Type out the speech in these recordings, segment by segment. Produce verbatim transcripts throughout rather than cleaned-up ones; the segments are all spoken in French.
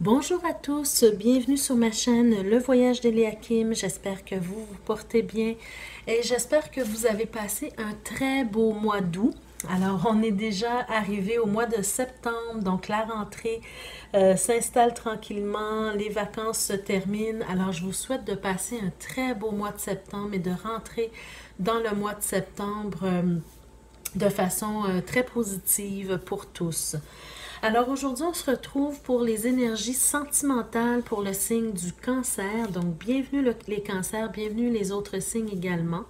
Bonjour à tous, bienvenue sur ma chaîne Le Voyage d'Elleakim. J'espère que vous vous portez bien et j'espère que vous avez passé un très beau mois d'août. Alors, on est déjà arrivé au mois de septembre, donc la rentrée euh, s'installe tranquillement, les vacances se terminent. Alors, je vous souhaite de passer un très beau mois de septembre et de rentrer dans le mois de septembre euh, de façon euh, très positive pour tous. Alors aujourd'hui, on se retrouve pour les énergies sentimentales pour le signe du cancer. Donc, bienvenue le, les cancers, bienvenue les autres signes également.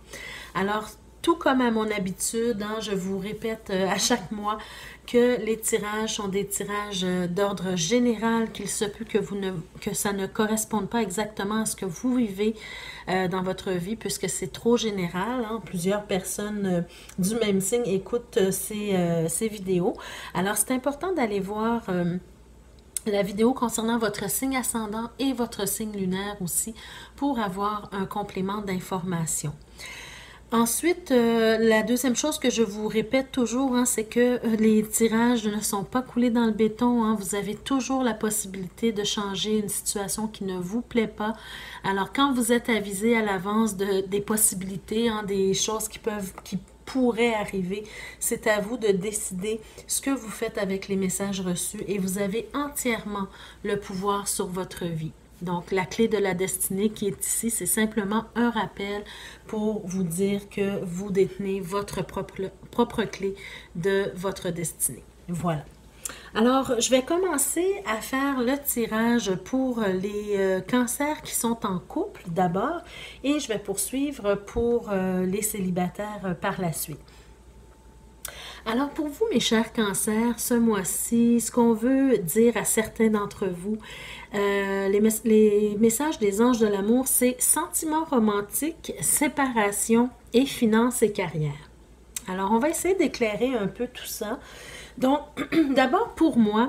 Alors, tout comme à mon habitude, hein, je vous répète euh, à chaque mois que les tirages sont des tirages euh, d'ordre général, qu'il se peut que, vous ne, que ça ne corresponde pas exactement à ce que vous vivez euh, dans votre vie, puisque c'est trop général. Hein, plusieurs personnes euh, du même signe écoutent euh, ces, euh, ces vidéos. Alors, c'est important d'aller voir Euh, la vidéo concernant votre signe ascendant et votre signe lunaire aussi, pour avoir un complément d'information. Ensuite, euh, la deuxième chose que je vous répète toujours, hein, c'est que les tirages ne sont pas coulés dans le béton. Hein. Vous avez toujours la possibilité de changer une situation qui ne vous plaît pas. Alors, quand vous êtes avisé à l'avance de, des possibilités, hein, des choses qui peuvent, qui pourraient arriver, c'est à vous de décider ce que vous faites avec les messages reçus et vous avez entièrement le pouvoir sur votre vie. Donc, la clé de la destinée qui est ici, c'est simplement un rappel pour vous dire que vous détenez votre propre, propre clé de votre destinée. Voilà. Alors, je vais commencer à faire le tirage pour les euh, cancers qui sont en couple d'abord et je vais poursuivre pour euh, les célibataires euh, par la suite. Alors pour vous, mes chers cancers, ce mois-ci, ce qu'on veut dire à certains d'entre vous, euh, les, mes les messages des anges de l'amour, c'est sentiments romantiques, séparation et finances et carrière. Alors on va essayer d'éclairer un peu tout ça. Donc d'abord pour moi,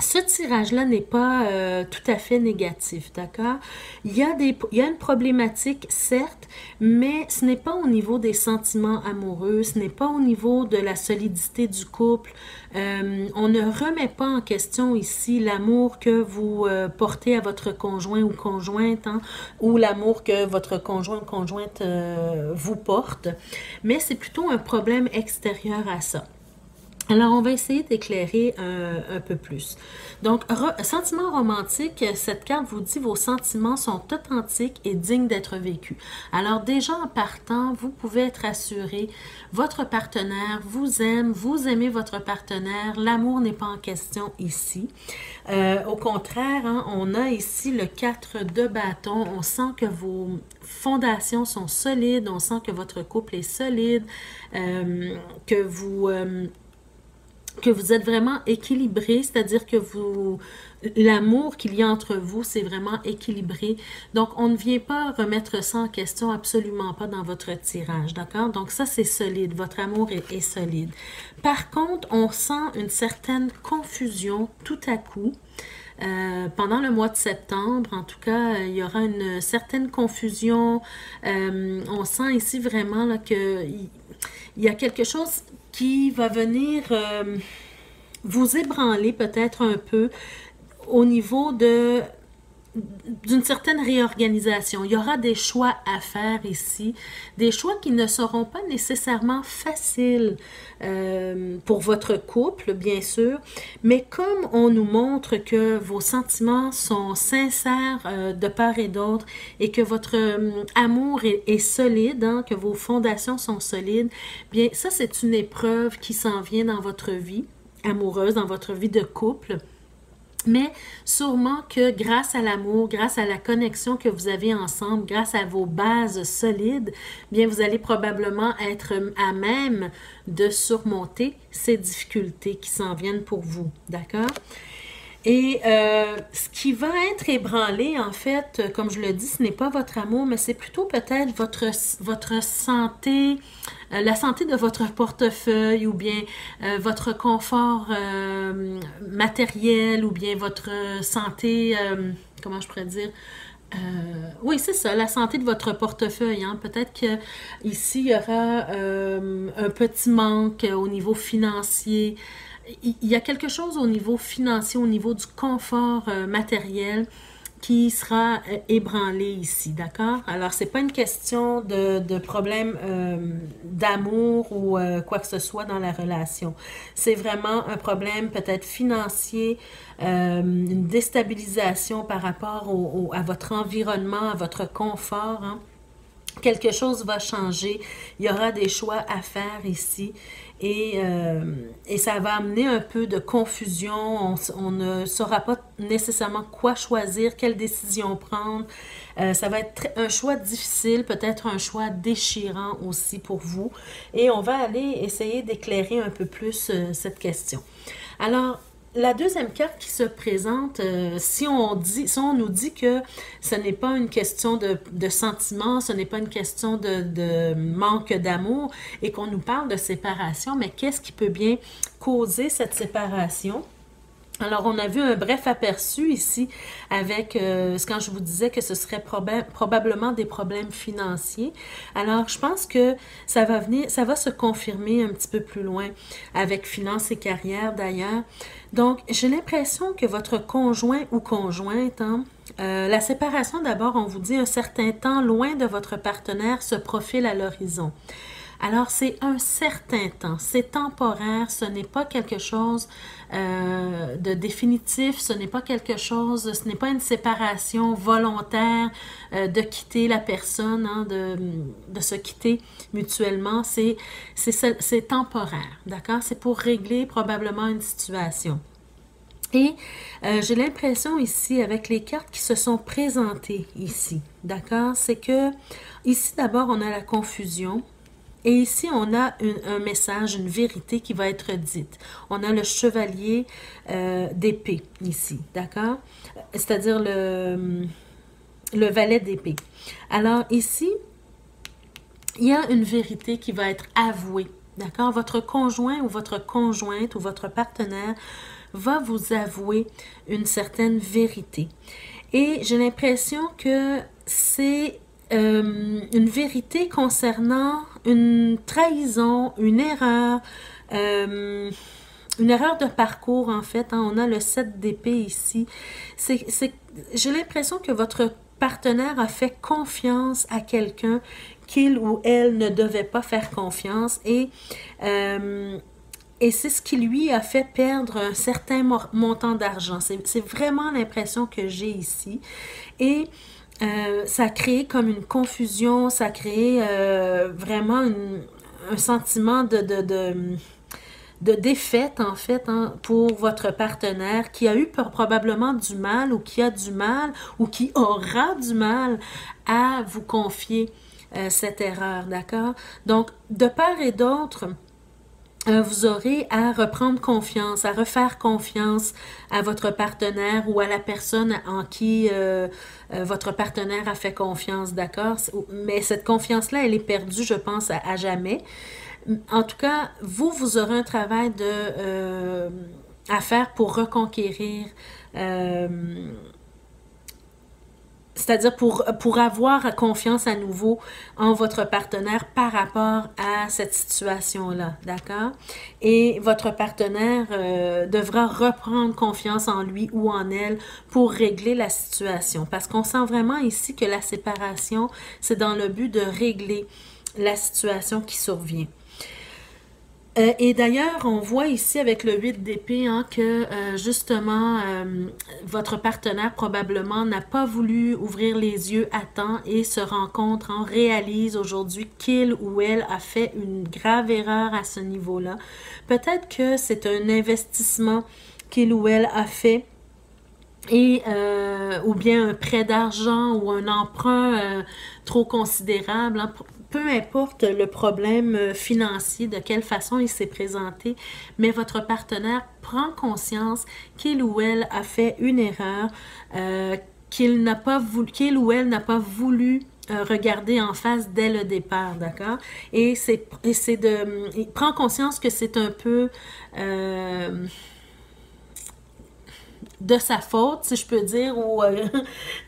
ce tirage-là n'est pas euh, tout à fait négatif, d'accord? Il y a des, il y a une problématique, certes, mais ce n'est pas au niveau des sentiments amoureux, ce n'est pas au niveau de la solidité du couple. Euh, on ne remet pas en question ici l'amour que vous euh, portez à votre conjoint ou conjointe, hein, ou l'amour que votre conjoint ou conjointe euh, vous porte, mais c'est plutôt un problème extérieur à ça. Alors, on va essayer d'éclairer un, un peu plus. Donc, re, sentiment romantique, cette carte vous dit vos sentiments sont authentiques et dignes d'être vécus. Alors, déjà en partant, vous pouvez être assuré, votre partenaire vous aime, vous aimez votre partenaire, l'amour n'est pas en question ici. Euh, au contraire, hein, on a ici le quatre de bâton, on sent que vos fondations sont solides, on sent que votre couple est solide, euh, que vous... Euh, que vous êtes vraiment équilibré, c'est-à-dire que vous l'amour qu'il y a entre vous, c'est vraiment équilibré. Donc, on ne vient pas remettre ça en question, absolument pas dans votre tirage, d'accord? Donc, ça, c'est solide. Votre amour est, est solide. Par contre, on sent une certaine confusion tout à coup. Euh, pendant le mois de septembre, en tout cas, euh, il y aura une certaine confusion. Euh, on sent ici vraiment qu'il y a quelque chose qui va venir euh, vous ébranler peut-être un peu au niveau de d'une certaine réorganisation. Il y aura des choix à faire ici, des choix qui ne seront pas nécessairement faciles euh, pour votre couple, bien sûr, mais comme on nous montre que vos sentiments sont sincères euh, de part et d'autre et que votre euh, amour est, est solide, hein, que vos fondations sont solides, bien ça c'est une épreuve qui s'en vient dans votre vie amoureuse, dans votre vie de couple. Mais sûrement que grâce à l'amour, grâce à la connexion que vous avez ensemble, grâce à vos bases solides, bien vous allez probablement être à même de surmonter ces difficultés qui s'en viennent pour vous, d'accord? Et euh, ce qui va être ébranlé, en fait, comme je le dis, ce n'est pas votre amour, mais c'est plutôt peut-être votre, votre santé, euh, la santé de votre portefeuille ou bien euh, votre confort euh, matériel ou bien votre santé, euh, comment je pourrais dire, euh, oui, c'est ça, la santé de votre portefeuille. Hein. Peut-être qu'ici, il y aura euh, un petit manque au niveau financier. il y a quelque chose au niveau financier, au niveau du confort euh, matériel qui sera euh, ébranlé ici, d'accord? Alors, c'est pas une question de, de problème euh, d'amour ou euh, quoi que ce soit dans la relation. C'est vraiment un problème peut-être financier, euh, une déstabilisation par rapport au, au, à votre environnement, à votre confort, hein? Quelque chose va changer, il y aura des choix à faire ici et, euh, et ça va amener un peu de confusion, on, on ne saura pas nécessairement quoi choisir, quelle décision prendre, euh, ça va être un choix difficile, peut-être un choix déchirant aussi pour vous et on va aller essayer d'éclairer un peu plus euh, cette question. Alors, la deuxième carte qui se présente, euh, si, on dit, si on nous dit que ce n'est pas une question de, de sentiment, ce n'est pas une question de, de manque d'amour et qu'on nous parle de séparation, mais qu'est-ce qui peut bien causer cette séparation? Alors, on a vu un bref aperçu ici avec, euh, quand je vous disais que ce serait proba- probablement des problèmes financiers. Alors, je pense que ça va venir, ça va se confirmer un petit peu plus loin avec finances et carrière d'ailleurs. Donc, j'ai l'impression que votre conjoint ou conjointe, hein, euh, la séparation d'abord, on vous dit un certain temps loin de votre partenaire se profile à l'horizon. Alors, c'est un certain temps, c'est temporaire, ce n'est pas quelque chose euh, de définitif, ce n'est pas quelque chose, ce n'est pas une séparation volontaire euh, de quitter la personne, hein, de, de se quitter mutuellement, c'est temporaire, d'accord? C'est pour régler probablement une situation. Et euh, j'ai l'impression ici, avec les cartes qui se sont présentées ici, d'accord? C'est que, ici d'abord, on a la confusion. Et ici, on a une, un message, une vérité qui va être dite. On a le chevalier euh, d'épée ici, d'accord? C'est-à-dire le, le valet d'épée. Alors ici, il y a une vérité qui va être avouée, d'accord? Votre conjoint ou votre conjointe ou votre partenaire va vous avouer une certaine vérité. Et j'ai l'impression que c'est euh, une vérité concernant une trahison, une erreur, euh, une erreur de parcours en fait. Hein, on a le sept d'épée ici. C'est, c'est, j'ai l'impression que votre partenaire a fait confiance à quelqu'un qu'il ou elle ne devait pas faire confiance et, euh, et c'est ce qui lui a fait perdre un certain montant d'argent. C'est vraiment l'impression que j'ai ici. Et Euh, ça a créé comme une confusion, ça a créé euh, vraiment une, un sentiment de, de, de, de défaite, en fait, hein, pour votre partenaire qui a eu probablement du mal ou qui a du mal ou qui aura du mal à vous confier euh, cette erreur, d'accord? Donc, de part et d'autre, vous aurez à reprendre confiance, à refaire confiance à votre partenaire ou à la personne en qui euh, votre partenaire a fait confiance, d'accord? Mais cette confiance-là, elle est perdue, je pense, à, à jamais. En tout cas, vous, vous aurez un travail de, euh, à faire pour reconquérir, euh, c'est-à-dire pour, pour avoir confiance à nouveau en votre partenaire par rapport à cette situation-là, d'accord? Et votre partenaire euh, devra reprendre confiance en lui ou en elle pour régler la situation. Parce qu'on sent vraiment ici que la séparation, c'est dans le but de régler la situation qui survient. Euh, et d'ailleurs, on voit ici avec le huit d'épée hein, que euh, justement, euh, votre partenaire probablement n'a pas voulu ouvrir les yeux à temps et se rencontre, hein, réalise aujourd'hui qu'il ou elle a fait une grave erreur à ce niveau-là. Peut-être que c'est un investissement qu'il ou elle a fait et euh, ou bien un prêt d'argent ou un emprunt euh, trop considérable, hein, pour, peu importe le problème financier, de quelle façon il s'est présenté, mais votre partenaire prend conscience qu'il ou elle a fait une erreur, euh, qu'il n'a pas voulu, qu'il ou elle n'a pas voulu euh, regarder en face dès le départ, d'accord? Et c'est de... Il prend conscience que c'est un peu... Euh, de sa faute, si je peux dire, ou euh,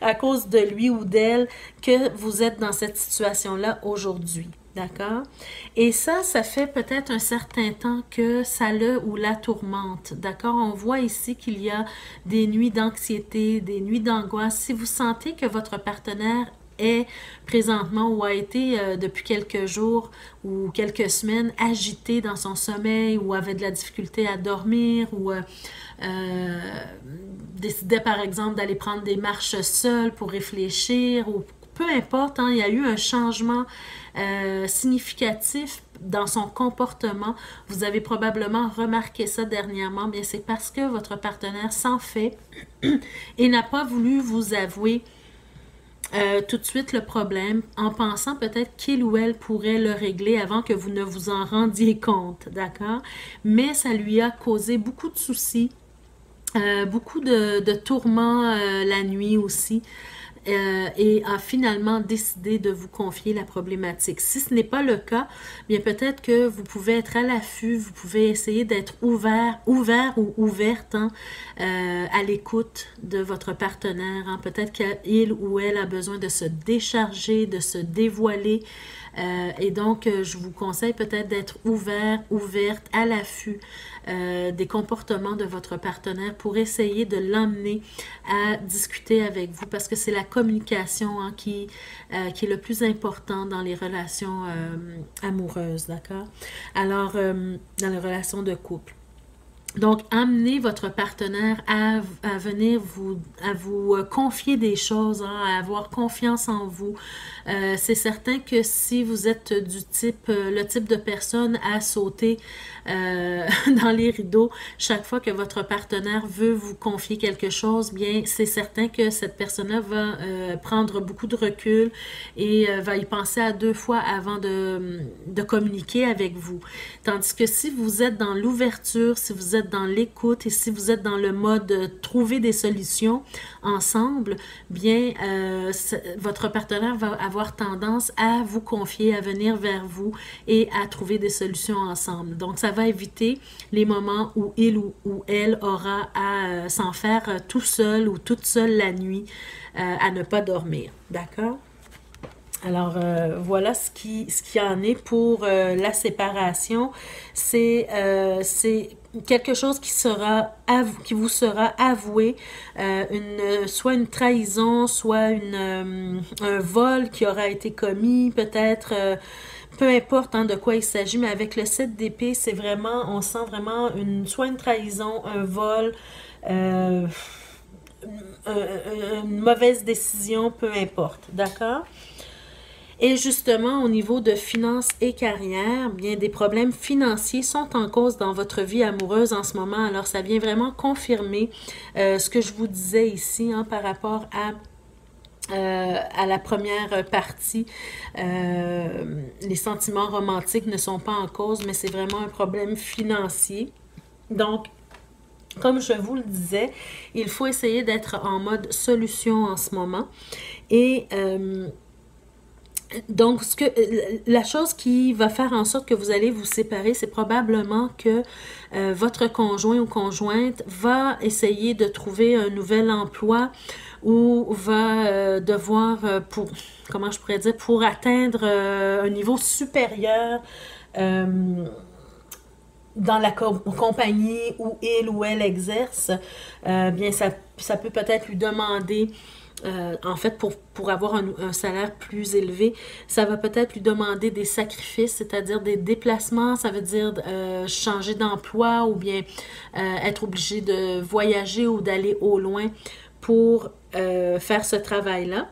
à cause de lui ou d'elle, que vous êtes dans cette situation-là aujourd'hui. D'accord? Et ça, ça fait peut-être un certain temps que ça le ou la tourmente. D'accord? On voit ici qu'il y a des nuits d'anxiété, des nuits d'angoisse. Si vous sentez que votre partenaire est présentement ou a été euh, depuis quelques jours ou quelques semaines agité dans son sommeil ou avait de la difficulté à dormir ou euh, euh, décidait par exemple d'aller prendre des marches seules pour réfléchir ou peu importe, hein, il y a eu un changement euh, significatif dans son comportement. Vous avez probablement remarqué ça dernièrement, bien c'est parce que votre partenaire s'en fait et n'a pas voulu vous avouer Euh, tout de suite le problème, en pensant peut-être qu'il ou elle pourrait le régler avant que vous ne vous en rendiez compte, d'accord? Mais ça lui a causé beaucoup de soucis, euh, beaucoup de, de tourments euh, la nuit aussi, euh, et a finalement décidé de vous confier la problématique. Si ce n'est pas le cas, bien peut-être que vous pouvez être à l'affût, vous pouvez essayer d'être ouvert, ouvert ou ouverte, hein, Euh, à l'écoute de votre partenaire. Hein. Peut-être qu'il ou elle a besoin de se décharger, de se dévoiler. Euh, et donc, euh, je vous conseille peut-être d'être ouvert, ouverte, à l'affût euh, des comportements de votre partenaire pour essayer de l'emmener à discuter avec vous. Parce que c'est la communication hein, qui, euh, qui est le plus important dans les relations euh, amoureuses, d'accord? Alors, euh, dans les relations de couple. Donc, amenez votre partenaire à, à venir vous, à vous confier des choses, hein, à avoir confiance en vous. Euh, c'est certain que si vous êtes du type, le type de personne à sauter euh, dans les rideaux, chaque fois que votre partenaire veut vous confier quelque chose, bien, c'est certain que cette personne-là va euh, prendre beaucoup de recul et euh, va y penser à deux fois avant de, de communiquer avec vous. Tandis que si vous êtes dans l'ouverture, si vous êtes dans l'écoute et si vous êtes dans le mode « trouver des solutions ensemble », bien, euh, votre partenaire va avoir tendance à vous confier, à venir vers vous et à trouver des solutions ensemble. Donc, ça va éviter les moments où il ou, ou elle aura à euh, s'en faire tout seul ou toute seule la nuit, euh, à ne pas dormir. D'accord? Alors, euh, voilà ce qui, ce qui en est pour euh, la séparation. C'est... Euh, quelque chose qui sera qui vous sera avoué, euh, une, soit une trahison, soit une, euh, un vol qui aura été commis, peut-être, euh, peu importe hein, de quoi il s'agit, mais avec le sept d'épée, c'est vraiment, on sent vraiment une, soit une trahison, un vol, euh, une, une mauvaise décision, peu importe, d'accord? Et justement, au niveau de finances et carrière, bien des problèmes financiers sont en cause dans votre vie amoureuse en ce moment. Alors, ça vient vraiment confirmer euh, ce que je vous disais ici hein, par rapport à... Euh, à la première partie, euh, les sentiments romantiques ne sont pas en cause, mais c'est vraiment un problème financier. Donc, comme je vous le disais, il faut essayer d'être en mode solution en ce moment. Et... Euh, Donc, ce que, la chose qui va faire en sorte que vous allez vous séparer, c'est probablement que euh, votre conjoint ou conjointe va essayer de trouver un nouvel emploi ou va euh, devoir, euh, pour, comment je pourrais dire, pour atteindre euh, un niveau supérieur euh, dans la co compagnie où il ou elle exerce, euh, bien, ça, ça peut peut-être lui demander... Euh, en fait, pour, pour avoir un, un salaire plus élevé, ça va peut-être lui demander des sacrifices, c'est-à-dire des déplacements, ça veut dire euh, changer d'emploi ou bien euh, être obligé de voyager ou d'aller au loin pour euh, faire ce travail-là.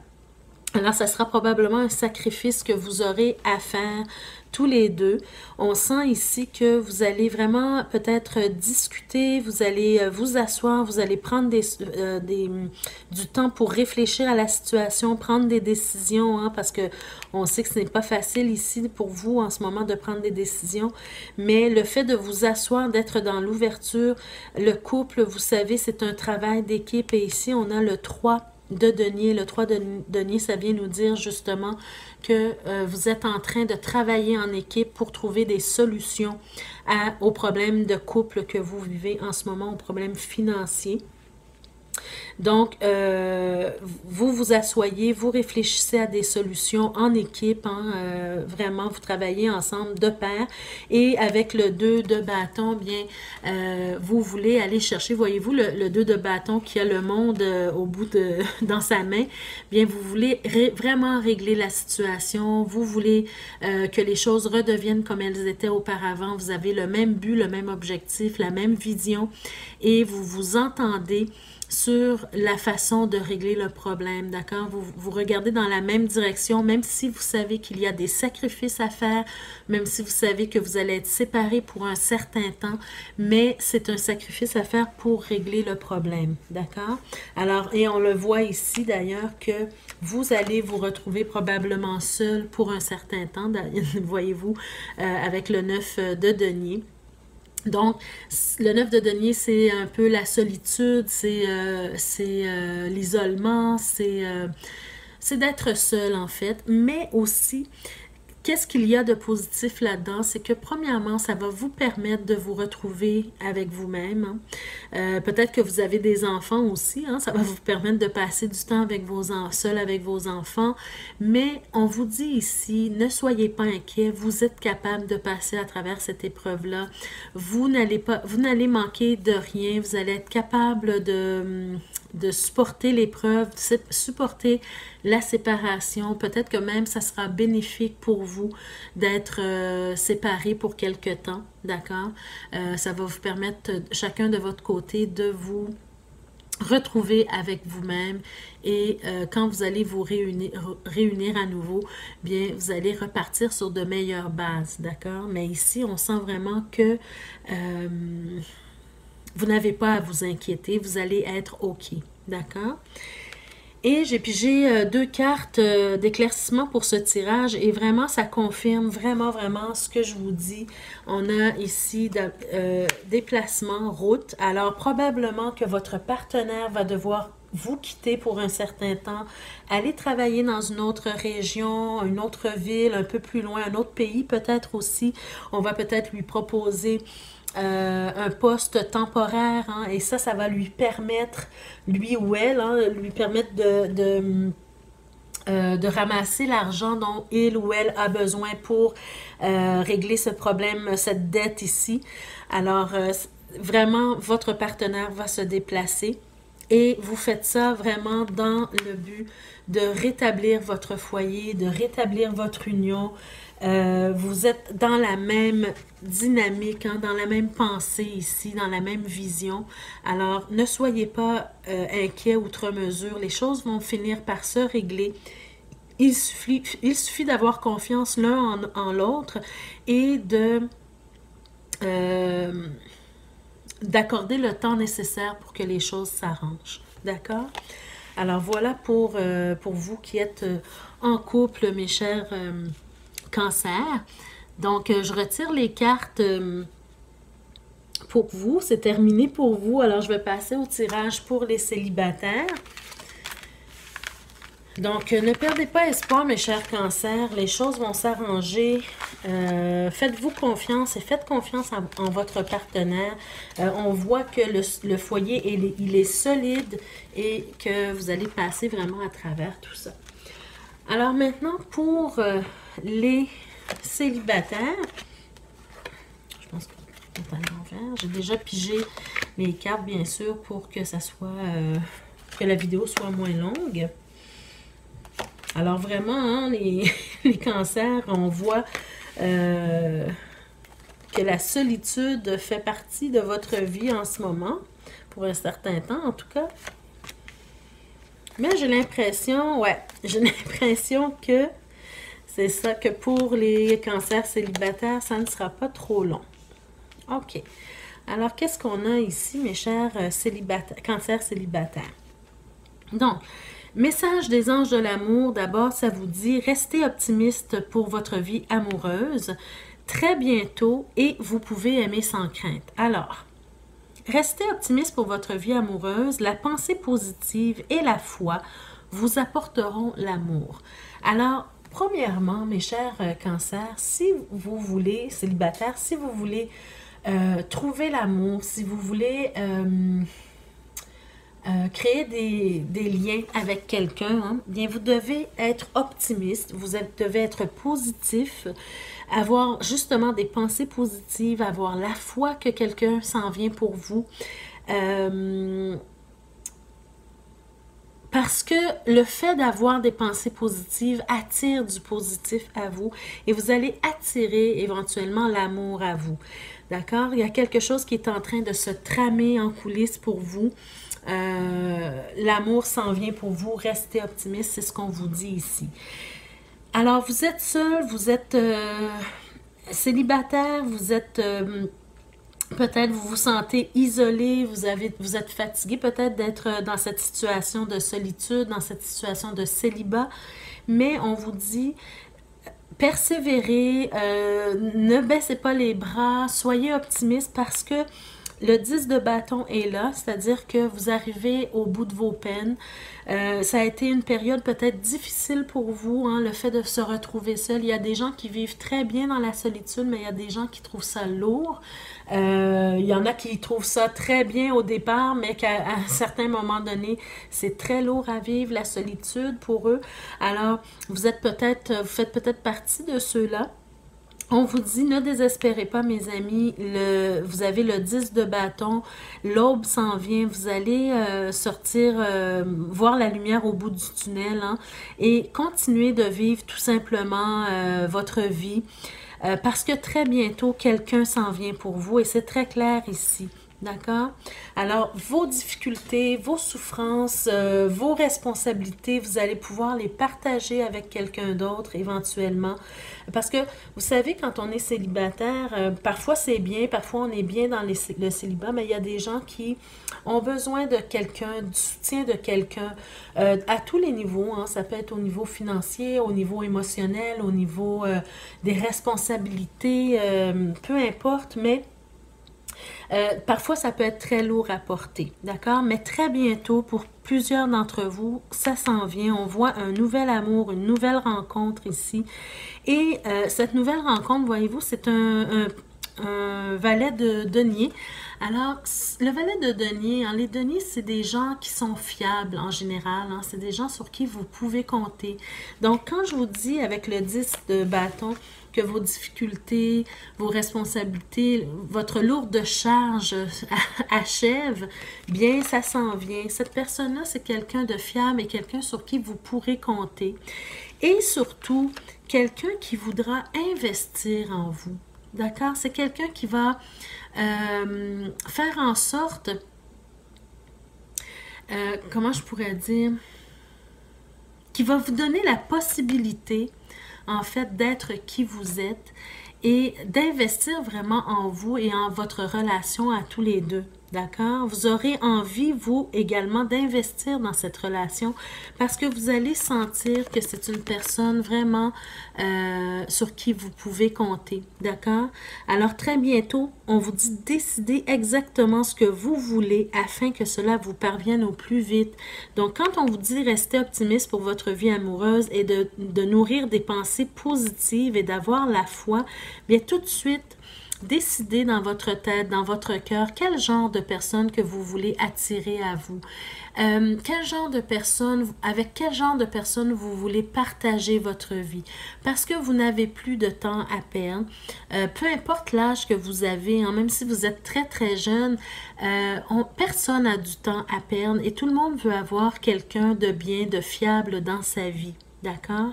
Alors, ça sera probablement un sacrifice que vous aurez à faire tous les deux. On sent ici que vous allez vraiment peut-être discuter, vous allez vous asseoir, vous allez prendre des, euh, des, du temps pour réfléchir à la situation, prendre des décisions, hein, parce que on sait que ce n'est pas facile ici pour vous en ce moment de prendre des décisions. Mais le fait de vous asseoir, d'être dans l'ouverture, le couple, vous savez, c'est un travail d'équipe. Et ici, on a le trois. De denier. Le trois de denier, ça vient nous dire justement que euh, vous êtes en train de travailler en équipe pour trouver des solutions à, aux problèmes de couple que vous vivez en ce moment, aux problèmes financiers. Donc, euh, vous vous asseyez, vous réfléchissez à des solutions en équipe, hein, euh, vraiment, vous travaillez ensemble de pair. Et avec le deux de bâton, bien, euh, vous voulez aller chercher, voyez-vous, le, le deux de bâton qui a le monde euh, au bout de, dans sa main, bien, vous voulez ré, vraiment régler la situation, vous voulez euh, que les choses redeviennent comme elles étaient auparavant, vous avez le même but, le même objectif, la même vision, et vous vous entendez sur la façon de régler le problème, d'accord? Vous, vous regardez dans la même direction, même si vous savez qu'il y a des sacrifices à faire, même si vous savez que vous allez être séparés pour un certain temps, mais c'est un sacrifice à faire pour régler le problème, d'accord? Alors, et on le voit ici d'ailleurs que vous allez vous retrouver probablement seul pour un certain temps, voyez-vous, euh, avec le neuf de denier. Donc, le neuf de denier, c'est un peu la solitude, c'est euh, euh, l'isolement, c'est euh, d'être seul en fait, mais aussi... Qu'est-ce qu'il y a de positif là-dedans? C'est que premièrement, ça va vous permettre de vous retrouver avec vous-même. Hein? Euh, peut-être que vous avez des enfants aussi, hein? Ça va vous permettre de passer du temps avec vos en... seul avec vos enfants. Mais on vous dit ici, ne soyez pas inquiets, vous êtes capable de passer à travers cette épreuve-là. Vous n'allez pas, vous n'allez manquer de rien, vous allez être capable de... de supporter l'épreuve, de supporter la séparation. Peut-être que même ça sera bénéfique pour vous d'être euh, séparés pour quelque temps, d'accord? Euh, ça va vous permettre, chacun de votre côté, de vous retrouver avec vous-même et euh, quand vous allez vous réunir, réunir à nouveau, bien, vous allez repartir sur de meilleures bases, d'accord? Mais ici, on sent vraiment que... Euh, vous n'avez pas à vous inquiéter, vous allez être OK, d'accord? Et j'ai pigé euh, deux cartes euh, d'éclaircissement pour ce tirage et vraiment, ça confirme vraiment, vraiment ce que je vous dis. On a ici de, euh, déplacement, route. Alors, probablement que votre partenaire va devoir vous quitter pour un certain temps, aller travailler dans une autre région, une autre ville, un peu plus loin, un autre pays peut-être aussi. On va peut-être lui proposer... Euh, un poste temporaire, hein, et ça, ça va lui permettre, lui ou elle, hein, lui permettre de, de, euh, de ramasser l'argent dont il ou elle a besoin pour euh, régler ce problème, cette dette ici. Alors, euh, vraiment, votre partenaire va se déplacer et vous faites ça vraiment dans le but de rétablir votre foyer, de rétablir votre union. Euh, vous êtes dans la même dynamique, hein, dans la même pensée ici, dans la même vision. Alors, ne soyez pas euh, inquiets outre mesure. Les choses vont finir par se régler. Il suffit, il suffit d'avoir confiance l'un en, en l'autre et de... Euh, d'accorder le temps nécessaire pour que les choses s'arrangent, d'accord? Alors, voilà pour, euh, pour vous qui êtes euh, en couple, mes chers... Euh, Cancer. Donc, euh, je retire les cartes euh, pour vous. C'est terminé pour vous. Alors, je vais passer au tirage pour les célibataires. Donc, euh, ne perdez pas espoir, mes chers Cancers. Les choses vont s'arranger. Euh, Faites-vous confiance et faites confiance en, en votre partenaire. Euh, on voit que le, le foyer, il, il est solide et que vous allez passer vraiment à travers tout ça. Alors, maintenant, pour... Euh, les célibataires, je pense que c'est à l'envers. J'ai déjà pigé les cartes, bien sûr, pour que ça soit euh, que la vidéo soit moins longue. Alors vraiment, hein, les, les cancers, on voit euh, que la solitude fait partie de votre vie en ce moment, pour un certain temps en tout cas. Mais j'ai l'impression, ouais, j'ai l'impression que c'est ça que pour les cancers célibataires, ça ne sera pas trop long. OK. Alors, qu'est-ce qu'on a ici, mes chers célibataires, cancers célibataires? Donc, message des anges de l'amour, d'abord, ça vous dit « Restez optimiste pour votre vie amoureuse très bientôt et vous pouvez aimer sans crainte. » Alors, restez optimiste pour votre vie amoureuse, la pensée positive et la foi vous apporteront l'amour. Alors, premièrement, mes chers euh, cancers, si vous voulez, célibataires, si vous voulez euh, trouver l'amour, si vous voulez euh, euh, créer des, des liens avec quelqu'un, hein, bien vous devez être optimiste, vous devez être positif, avoir justement des pensées positives, avoir la foi que quelqu'un s'en vient pour vous. Euh, Parce que le fait d'avoir des pensées positives attire du positif à vous et vous allez attirer éventuellement l'amour à vous. D'accord? Il y a quelque chose qui est en train de se tramer en coulisses pour vous. Euh, l'amour s'en vient pour vous. Restez optimiste, c'est ce qu'on vous dit ici. Alors, vous êtes seul, vous êtes euh, célibataire, vous êtes... Euh, Peut-être vous vous sentez isolé, vous, avez, vous êtes fatigué peut-être d'être dans cette situation de solitude, dans cette situation de célibat, mais on vous dit persévérez, euh, ne baissez pas les bras, soyez optimiste parce que le dix de bâton est là, c'est-à-dire que vous arrivez au bout de vos peines. Euh, ça a été une période peut-être difficile pour vous, hein, le fait de se retrouver seul. Il y a des gens qui vivent très bien dans la solitude, mais il y a des gens qui trouvent ça lourd. Euh, il y en a qui trouvent ça très bien au départ, mais qu'à un certain moment donné, c'est très lourd à vivre, la solitude pour eux. Alors, vous êtes peut-être, vous faites peut-être partie de ceux-là. On vous dit, ne désespérez pas, mes amis, le, vous avez le dix de bâton, l'aube s'en vient, vous allez euh, sortir, euh, voir la lumière au bout du tunnel, hein, et continuez de vivre tout simplement euh, votre vie, euh, parce que très bientôt, quelqu'un s'en vient pour vous, et c'est très clair ici. D'accord? Alors, vos difficultés, vos souffrances, euh, vos responsabilités, vous allez pouvoir les partager avec quelqu'un d'autre éventuellement. Parce que, vous savez, quand on est célibataire, euh, parfois c'est bien, parfois on est bien dans les, le célibat, mais il y a des gens qui ont besoin de quelqu'un, du soutien de quelqu'un euh, à tous les niveaux. Hein, ça peut être au niveau financier, au niveau émotionnel, au niveau euh, des responsabilités, euh, peu importe, mais... Euh, parfois, ça peut être très lourd à porter, d'accord? Mais très bientôt, pour plusieurs d'entre vous, ça s'en vient. On voit un nouvel amour, une nouvelle rencontre ici. Et euh, cette nouvelle rencontre, voyez-vous, c'est un, un, un valet de denier. Alors, le valet de denier, hein, les deniers, c'est des gens qui sont fiables en général. Hein, c'est des gens sur qui vous pouvez compter. Donc, quand je vous dis avec le dix de bâton... que vos difficultés, vos responsabilités, votre lourde charge achève, bien, ça s'en vient. Cette personne-là, c'est quelqu'un de fiable et quelqu'un sur qui vous pourrez compter. Et surtout, quelqu'un qui voudra investir en vous. D'accord? C'est quelqu'un qui va euh, faire en sorte... Euh, comment je pourrais dire? Qui va vous donner la possibilité... en fait, d'être qui vous êtes et d'investir vraiment en vous et en votre relation à tous les deux, d'accord? Vous aurez envie, vous, également, d'investir dans cette relation parce que vous allez sentir que c'est une personne vraiment euh, sur qui vous pouvez compter, d'accord? Alors, très bientôt, on vous dit décider exactement ce que vous voulez afin que cela vous parvienne au plus vite. Donc, quand on vous dit rester optimiste pour votre vie amoureuse et de, de nourrir des pensées positives et d'avoir la foi, bien, tout de suite... Décidez dans votre tête, dans votre cœur, quel genre de personne que vous voulez attirer à vous. Euh, quel genre de personne, avec quel genre de personne vous voulez partager votre vie. Parce que vous n'avez plus de temps à perdre. Euh, peu importe l'âge que vous avez, hein, même si vous êtes très très jeune, euh, on, personne n'a du temps à perdre et tout le monde veut avoir quelqu'un de bien, de fiable dans sa vie. D'accord?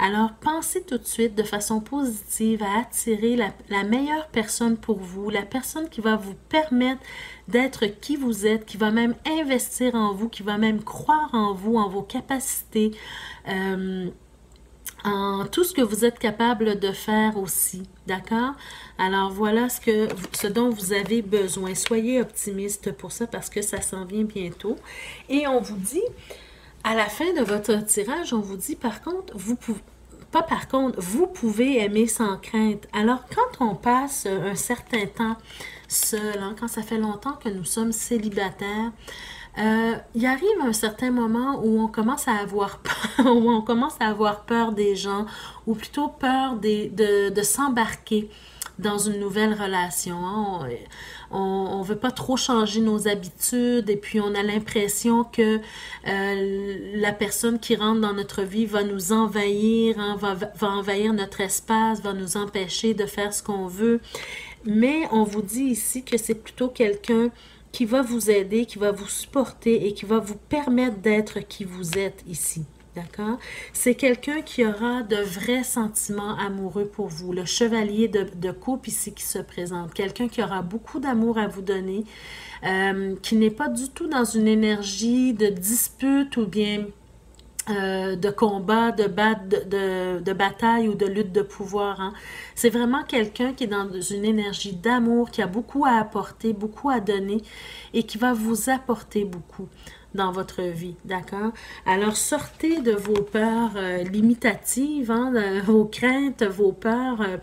Alors, pensez tout de suite de façon positive à attirer la, la meilleure personne pour vous, la personne qui va vous permettre d'être qui vous êtes, qui va même investir en vous, qui va même croire en vous, en vos capacités, euh, en tout ce que vous êtes capable de faire aussi. D'accord? Alors, voilà ce, que, ce dont vous avez besoin. Soyez optimiste pour ça parce que ça s'en vient bientôt. Et on vous dit... À la fin de votre tirage, on vous dit, par contre, vous pouvez, pas par contre, vous pouvez aimer sans crainte. Alors, quand on passe un certain temps seul, hein, quand ça fait longtemps que nous sommes célibataires, euh, il arrive un certain moment où on commence à avoir peur, où on commence à avoir peur des gens, ou plutôt peur des, de, de s'embarquer dans une nouvelle relation. Hein? On ne veut pas trop changer nos habitudes et puis on a l'impression que euh, la personne qui rentre dans notre vie va nous envahir, hein? va, va envahir notre espace, va nous empêcher de faire ce qu'on veut. Mais on vous dit ici que c'est plutôt quelqu'un qui va vous aider, qui va vous supporter et qui va vous permettre d'être qui vous êtes ici. D'accord? C'est quelqu'un qui aura de vrais sentiments amoureux pour vous. Le chevalier de, de coupe ici qui se présente. Quelqu'un qui aura beaucoup d'amour à vous donner, euh, qui n'est pas du tout dans une énergie de dispute ou bien euh, de combat, de, bat, de, de, de bataille ou de lutte de pouvoir. Hein. C'est vraiment quelqu'un qui est dans une énergie d'amour, qui a beaucoup à apporter, beaucoup à donner et qui va vous apporter beaucoup dans votre vie, d'accord? Alors, sortez de vos peurs euh, limitatives, hein, de vos craintes, vos peurs, euh,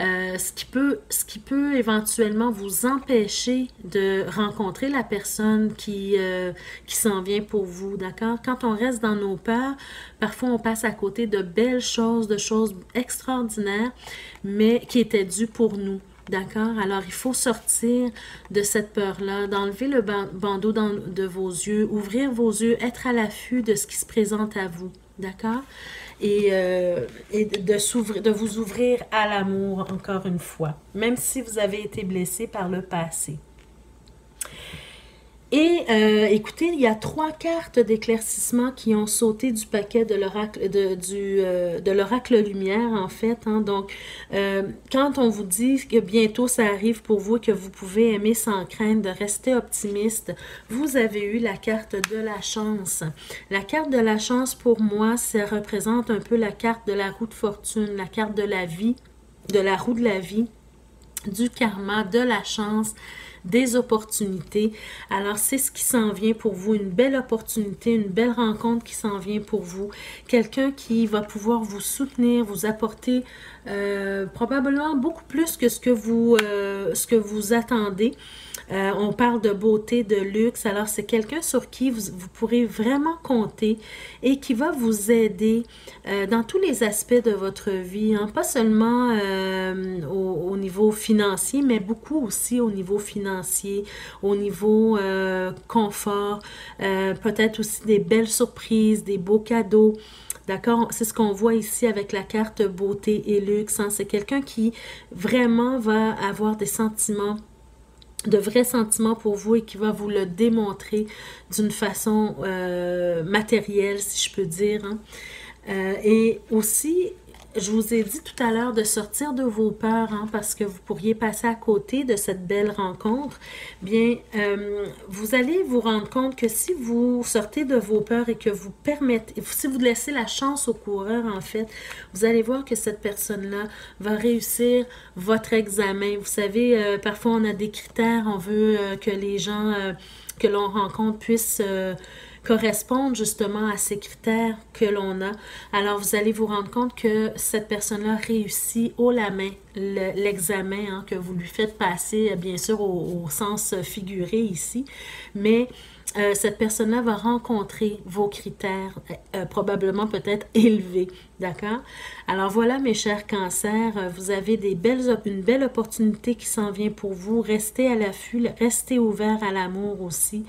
euh, ce qui peut, ce qui peut éventuellement vous empêcher de rencontrer la personne qui, euh, qui s'en vient pour vous, d'accord? Quand on reste dans nos peurs, parfois on passe à côté de belles choses, de choses extraordinaires, mais qui étaient dues pour nous. D'accord? Alors, il faut sortir de cette peur-là, d'enlever le bandeau dans, de vos yeux, ouvrir vos yeux, être à l'affût de ce qui se présente à vous. D'accord? Et, euh, et de, s'ouvrir, de vous ouvrir à l'amour, encore une fois, même si vous avez été blessé par le passé. Et euh, écoutez, il y a trois cartes d'éclaircissement qui ont sauté du paquet de l'oracle de, euh, de l'oracle Lumière, en fait. Hein. Donc, euh, quand on vous dit que bientôt ça arrive pour vous, que vous pouvez aimer sans crainte, de rester optimiste, vous avez eu la carte de la chance. La carte de la chance, pour moi, ça représente un peu la carte de la roue de fortune, la carte de la vie, de la roue de la vie, du karma, de la chance, des opportunités. Alors, c'est ce qui s'en vient pour vous, une belle opportunité, une belle rencontre qui s'en vient pour vous. Quelqu'un qui va pouvoir vous soutenir, vous apporter euh, probablement beaucoup plus que ce que vous, euh, ce que vous attendez. Euh, on parle de beauté, de luxe. Alors, c'est quelqu'un sur qui vous, vous pourrez vraiment compter et qui va vous aider euh, dans tous les aspects de votre vie, hein. Pas seulement euh, au, au niveau financier, mais beaucoup aussi au niveau financier, au niveau euh, confort, euh, peut-être aussi des belles surprises, des beaux cadeaux. D'accord? C'est ce qu'on voit ici avec la carte beauté et luxe, hein. C'est quelqu'un qui vraiment va avoir des sentiments, de vrais sentiments pour vous et qui va vous le démontrer d'une façon euh, matérielle, si je peux dire. Hein. Euh, et aussi, je vous ai dit tout à l'heure de sortir de vos peurs, hein, parce que vous pourriez passer à côté de cette belle rencontre. Bien, euh, vous allez vous rendre compte que si vous sortez de vos peurs et que vous permettez, si vous laissez la chance au coureur, en fait, vous allez voir que cette personne-là va réussir votre examen. Vous savez, euh, parfois on a des critères, on veut euh, que les gens euh, que l'on rencontre puissent Euh, correspondent justement à ces critères que l'on a. Alors, vous allez vous rendre compte que cette personne-là réussit haut la main l'examen, hein, que vous lui faites passer, bien sûr, au, au sens figuré ici, mais euh, cette personne-là va rencontrer vos critères, euh, probablement peut-être élevés, d'accord? Alors voilà, mes chers cancers, vous avez des belles, une belle opportunité qui s'en vient pour vous. Restez à l'affût, restez ouvert à l'amour aussi,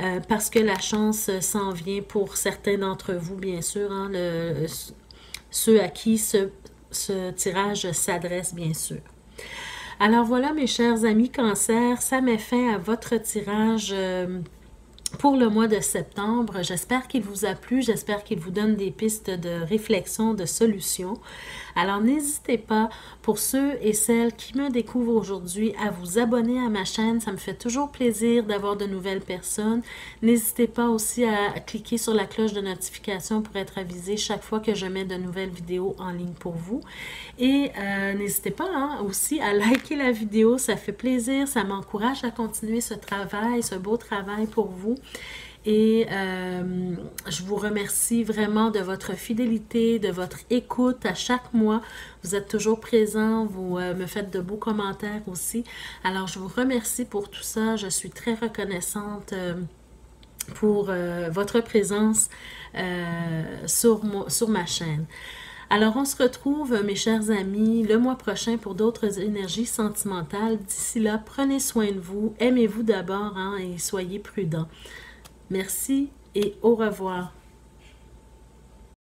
euh, parce que la chance s'en vient pour certains d'entre vous, bien sûr, hein, le, ceux à qui ce Ce tirage s'adresse, bien sûr. Alors voilà, mes chers amis cancer, ça met fin à votre tirage euh, pour le mois de septembre. J'espère qu'il vous a plu, j'espère qu'il vous donne des pistes de réflexion, de solutions. Alors n'hésitez pas, pour ceux et celles qui me découvrent aujourd'hui, à vous abonner à ma chaîne. Ça me fait toujours plaisir d'avoir de nouvelles personnes. N'hésitez pas aussi à cliquer sur la cloche de notification pour être avisé chaque fois que je mets de nouvelles vidéos en ligne pour vous. Et euh, n'hésitez pas, hein, aussi à liker la vidéo, ça fait plaisir, ça m'encourage à continuer ce travail, ce beau travail pour vous. Et euh, je vous remercie vraiment de votre fidélité, de votre écoute à chaque mois. Vous êtes toujours présents, vous euh, me faites de beaux commentaires aussi. Alors, je vous remercie pour tout ça. Je suis très reconnaissante euh, pour euh, votre présence euh, sur, sur ma chaîne. Alors, on se retrouve, mes chers amis, le mois prochain pour d'autres énergies sentimentales. D'ici là, prenez soin de vous, aimez-vous d'abord hein, et soyez prudents. Merci et au revoir.